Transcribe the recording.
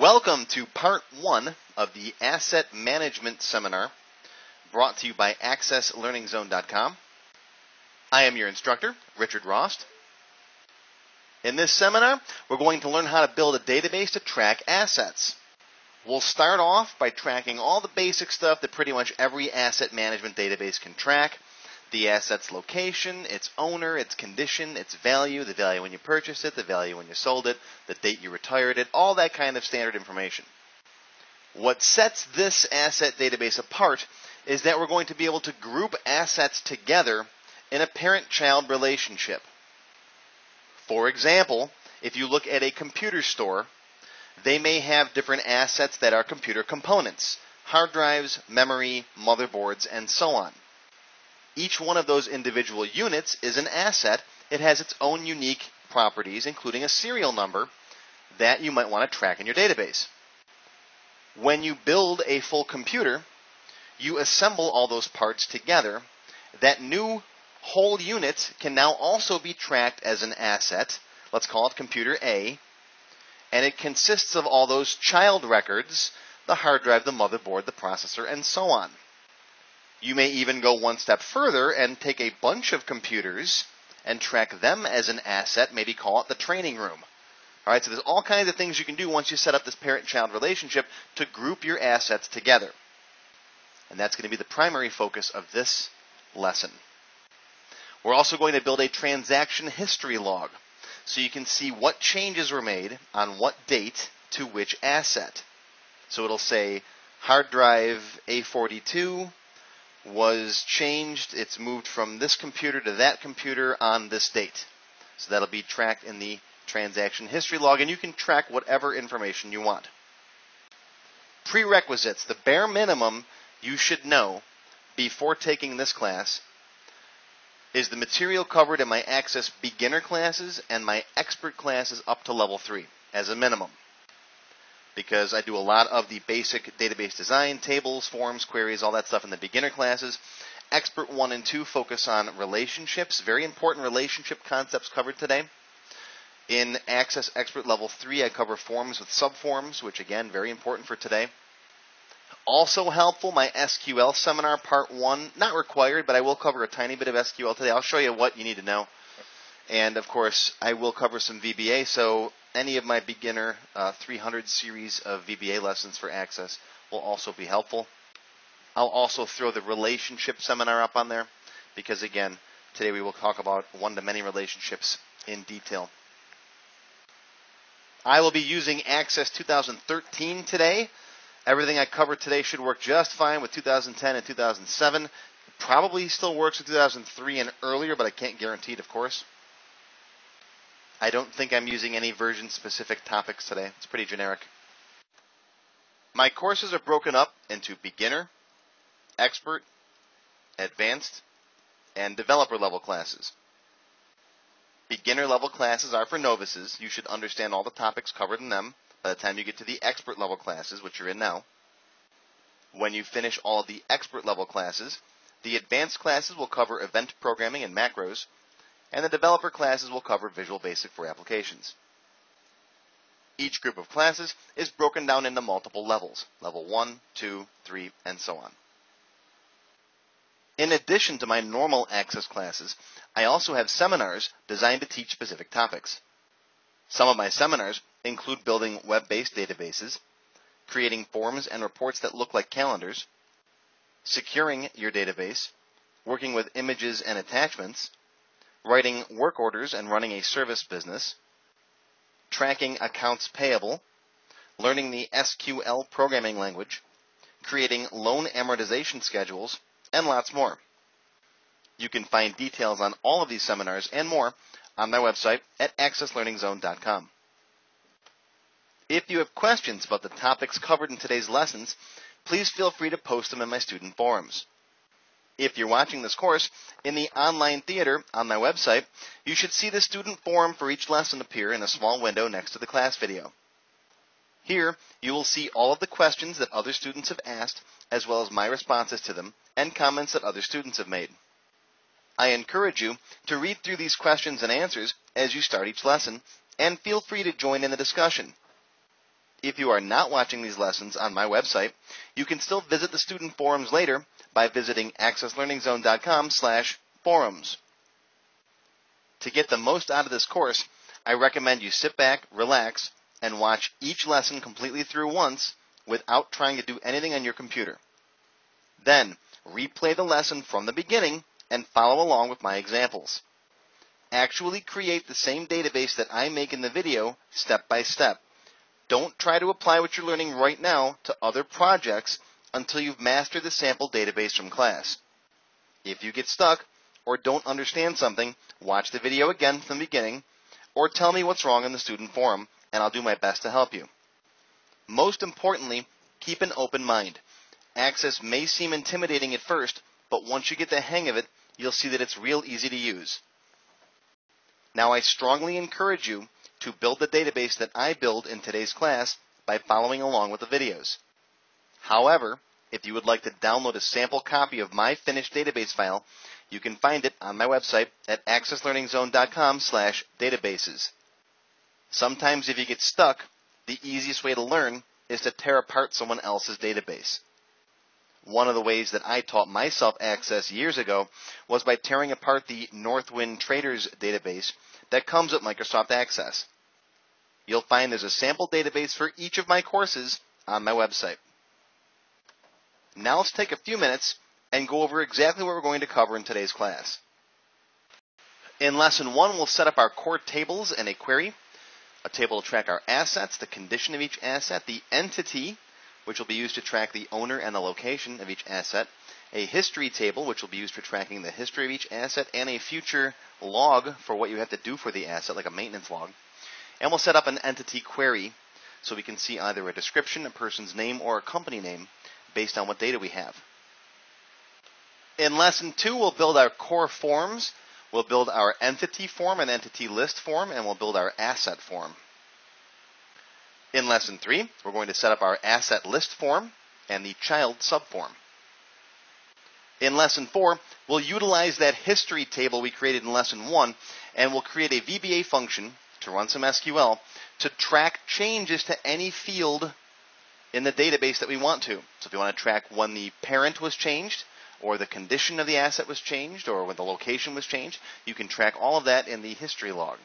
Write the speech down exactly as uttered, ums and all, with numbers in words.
Welcome to part one of the Asset Management Seminar brought to you by Access Learning Zone dot com. I am your instructor, Richard Rost. In this seminar, we're going to learn how to build a database to track assets. We'll start off by tracking all the basic stuff that pretty much every asset management database can track. The asset's location, its owner, its condition, its value, the value when you purchased it, the value when you sold it, the date you retired it, all that kind of standard information. What sets this asset database apart is that we're going to be able to group assets together in a parent-child relationship. For example, if you look at a computer store, they may have different assets that are computer components, hard drives, memory, motherboards, and so on. Each one of those individual units is an asset. It has its own unique properties, including a serial number that you might want to track in your database. When you build a full computer, you assemble all those parts together. That new whole unit can now also be tracked as an asset. Let's call it computer A. And it consists of all those child records, the hard drive, the motherboard, the processor, and so on. You may even go one step further and take a bunch of computers and track them as an asset, maybe call it the training room. All right, so there's all kinds of things you can do once you set up this parent-child relationship to group your assets together. And that's going to be the primary focus of this lesson. We're also going to build a transaction history log so you can see what changes were made on what date to which asset. So it'll say hard drive A forty-two was changed, it's moved from this computer to that computer on this date. So that'll be tracked in the transaction history log, and you can track whatever information you want. Prerequisites, the bare minimum you should know before taking this class is the material covered in my Access beginner classes and my expert classes up to level three as a minimum, because I do a lot of the basic database design, tables, forms, queries, all that stuff in the beginner classes. Expert one and two focus on relationships, very important relationship concepts covered today. In Access Expert Level three, I cover forms with subforms, which again, very important for today. Also helpful, my S Q L seminar, part one, not required, but I will cover a tiny bit of S Q L today. I'll show you what you need to know. And of course, I will cover some V B A, so any of my beginner uh, three hundred series of V B A lessons for Access will also be helpful. I'll also throw the relationship seminar up on there because, again, today we will talk about one-to-many relationships in detail. I will be using Access two thousand thirteen today. Everything I covered today should work just fine with two thousand ten and two thousand seven. It probably still works with two thousand three and earlier, but I can't guarantee it, of course. I don't think I'm using any version-specific topics today. It's pretty generic. My courses are broken up into beginner, expert, advanced, and developer-level classes. Beginner-level classes are for novices. You should understand all the topics covered in them by the time you get to the expert-level classes, which you're in now. When you finish all of the expert-level classes, the advanced classes will cover event programming and macros, and the developer classes will cover Visual Basic for applications. Each group of classes is broken down into multiple levels, level one, two, three, and so on. In addition to my normal Access classes, I also have seminars designed to teach specific topics. Some of my seminars include building web-based databases, creating forms and reports that look like calendars, securing your database, working with images and attachments, writing work orders and running a service business, tracking accounts payable, learning the S Q L programming language, creating loan amortization schedules, and lots more. You can find details on all of these seminars and more on my website at Access Learning Zone dot com. If you have questions about the topics covered in today's lessons, please feel free to post them in my student forums. If you're watching this course in the online theater on my website, you should see the student forum for each lesson appear in a small window next to the class video. Here, you will see all of the questions that other students have asked, as well as my responses to them and comments that other students have made. I encourage you to read through these questions and answers as you start each lesson, and feel free to join in the discussion. if you are not watching these lessons on my website, you can still visit the student forums later by visiting access learning zone dot com slash forums. To get the most out of this course, I recommend you sit back, relax, and watch each lesson completely through once without trying to do anything on your computer. Then, replay the lesson from the beginning and follow along with my examples. Actually create the same database that I make in the video step by step. Don't try to apply what you're learning right now to other projects until you've mastered the sample database from class. If you get stuck or don't understand something, watch the video again from the beginning or tell me what's wrong in the student forum and I'll do my best to help you. Most importantly, keep an open mind. Access may seem intimidating at first, but once you get the hang of it, you'll see that it's real easy to use. Now, I strongly encourage you to build the database that I build in today's class by following along with the videos. However, if you would like to download a sample copy of my finished database file, you can find it on my website at access learning zone dot com slash databases. Sometimes if you get stuck, the easiest way to learn is to tear apart someone else's database. One of the ways that I taught myself Access years ago was by tearing apart the Northwind Traders database that comes with Microsoft Access. You'll find there's a sample database for each of my courses on my website. Now let's take a few minutes and go over exactly what we're going to cover in today's class. In lesson one, we'll set up our core tables in a query. A table to track our assets, the condition of each asset, the entity, which will be used to track the owner and the location of each asset, a history table, which will be used for tracking the history of each asset, and a future log for what you have to do for the asset, like a maintenance log. And we'll set up an entity query so we can see either a description, a person's name, or a company name based on what data we have. In lesson two, we'll build our core forms. We'll build our entity form and entity list form, and we'll build our asset form. In lesson three, we're going to set up our asset list form and the child subform. In lesson four, we'll utilize that history table we created in lesson one, and we'll create a V B A function to run some S Q L to track changes to any field in the database that we want to. So if you want to track when the parent was changed, or the condition of the asset was changed, or when the location was changed, you can track all of that in the history log.